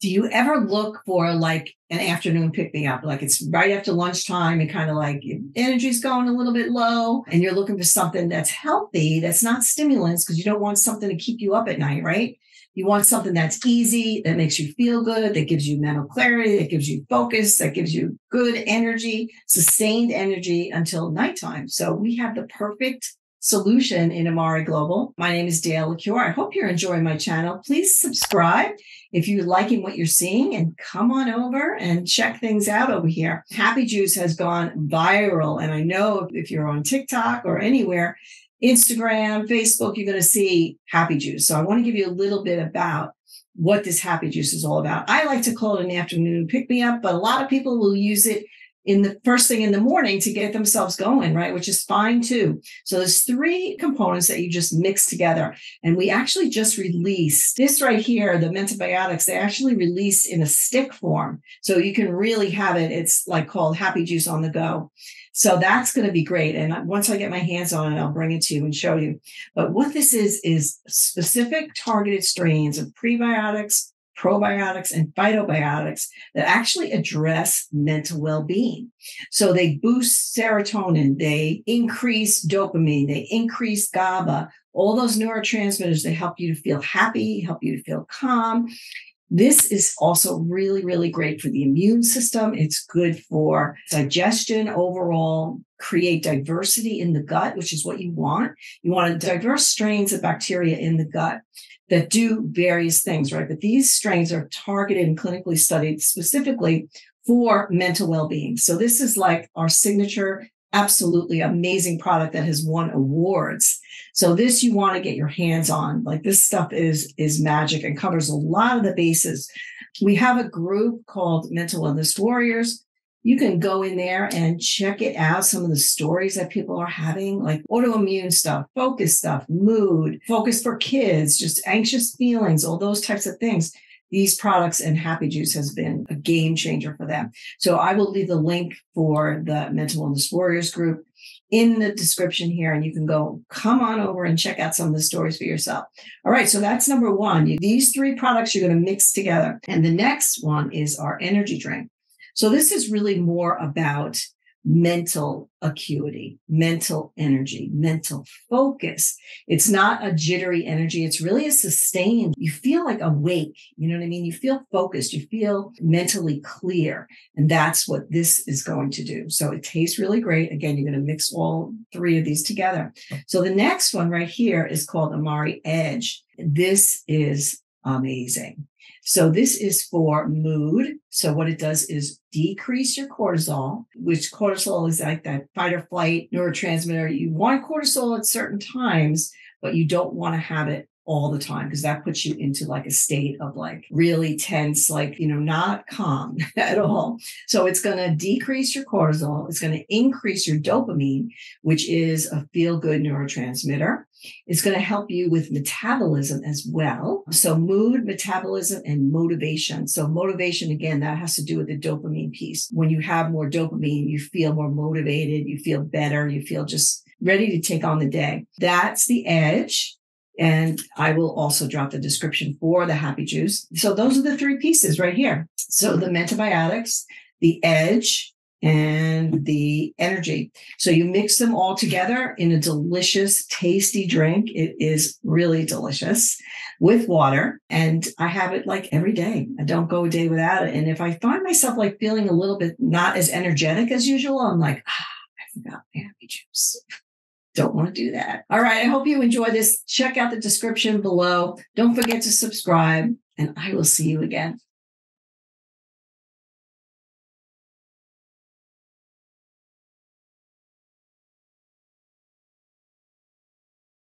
do you ever look for like an afternoon pick me up? Like it's right after lunchtime and kind of like your energy's going a little bit low and you're looking for something that's healthy, that's not stimulants, because you don't want something to keep you up at night, right? You want something that's easy, that makes you feel good, that gives you mental clarity, that gives you focus, that gives you good energy, sustained energy until nighttime. So we have the perfect solution in Amari Global. My name is Dale L'Ecuyer. I hope you're enjoying my channel. Please subscribe if you're liking what you're seeing and come on over and check things out over here. Happy Juice has gone viral. And I know if you're on TikTok or anywhere, Instagram, Facebook, you're going to see Happy Juice. So I want to give you a little bit about what this Happy Juice is all about. I like to call it an afternoon pick-me-up, but a lot of people will use it in the first thing in the morning to get themselves going, right? Which is fine too. So there's three components that you just mix together. And we actually just released this right here, the Mentabiotics, they actually released in a stick form. So you can really have it. It's like called Happy Juice on the go. So that's going to be great. And once I get my hands on it, I'll bring it to you and show you. But what this is specific targeted strains of prebiotics, probiotics, and phytobiotics that actually address mental well-being. So they boost serotonin, they increase dopamine, they increase GABA, all those neurotransmitters that help you to feel happy, help you to feel calm. This is also really, really great for the immune system. It's good for digestion overall, create diversity in the gut, which is what you want. You want diverse strains of bacteria in the gut that do various things, right? But these strains are targeted and clinically studied specifically for mental well-being. So this is like our signature, absolutely amazing product that has won awards. So this you want to get your hands on. Like this stuff is magic and covers a lot of the bases. We have a group called Mental Wellness Warriors. You can go in there and check it out. Some of the stories that people are having, like autoimmune stuff, focus stuff, mood, focus for kids, just anxious feelings, all those types of things. These products and Happy Juice has been a game changer for them. So I will leave the link for the Mental Wellness Warriors group in the description here, and you can go come on over and check out some of the stories for yourself. All right, so that's number one. These three products you're going to mix together. And the next one is our energy drink. So this is really more about mental acuity, mental energy, mental focus. It's not a jittery energy. It's really a sustained, you feel like awake, you know what I mean? You feel focused, you feel mentally clear. And that's what this is going to do. So it tastes really great. Again, you're going to mix all three of these together. So the next one right here is called Amare Edge. This is amazing. So this is for mood. So what it does is decrease your cortisol, which cortisol is like that fight or flight neurotransmitter. You want cortisol at certain times, but you don't want to have it all the time because that puts you into like a state of like really tense, like, you know, not calm at all. So it's going to decrease your cortisol. It's going to increase your dopamine, which is a feel-good neurotransmitter. It's going to help you with metabolism as well. So mood, metabolism, and motivation. So motivation, again, that has to do with the dopamine piece. When you have more dopamine, you feel more motivated, you feel better, you feel just ready to take on the day. That's the edge. And I will also drop the description for the Happy Juice. So those are the three pieces right here. So the Mentabiotics, the edge, and the energy. So you mix them all together in a delicious, tasty drink. It is really delicious with water. And I have it like every day. I don't go a day without it. And if I find myself like feeling a little bit not as energetic as usual, I'm like, I forgot my Happy Juice. Don't want to do that. All right. I hope you enjoy this. Check out the description below. Don't forget to subscribe, and I will see you again.